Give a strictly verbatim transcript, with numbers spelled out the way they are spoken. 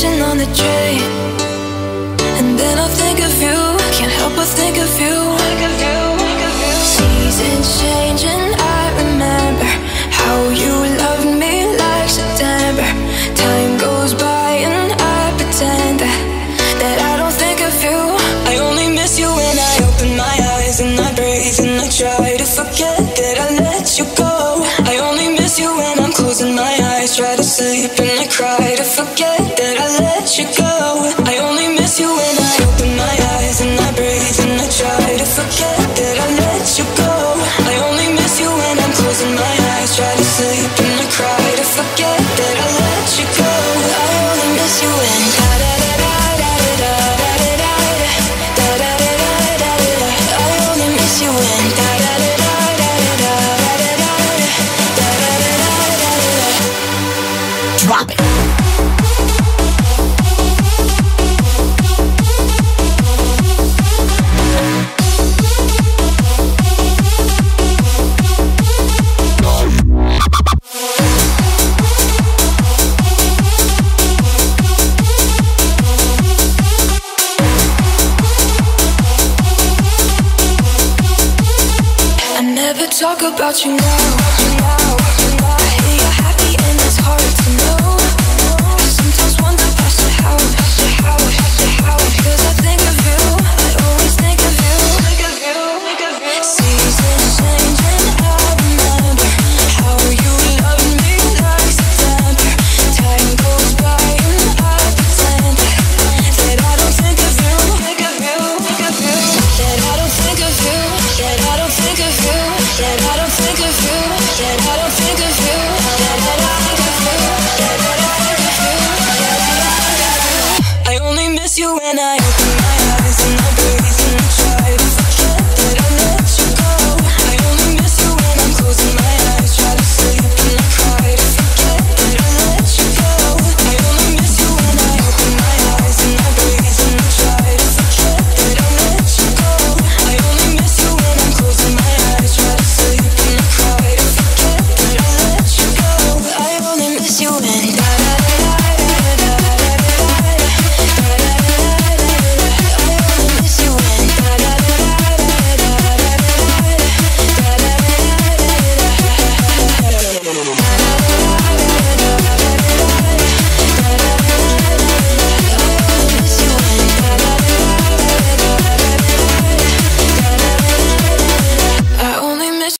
station on the train, and then I think of you. Can't help but think of you. Think of you, think of you. Seasons change, and I remember how you loved me like September. Time goes by, and I pretend that that I don't think of you. I only miss you when I open my eyes and I breathe and I try to forget that I let you go. I only miss you when I'm closing my eyes, try to sleep and I cry to forget. You go. I only miss you when I open my eyes and I breathe and I try to forget that I let you go. I only miss you when I'm closing my eyes, try to sleep and I cry to forget that I let you go. I only miss you when I only miss you when drop it. Talk about you now. I only miss you when I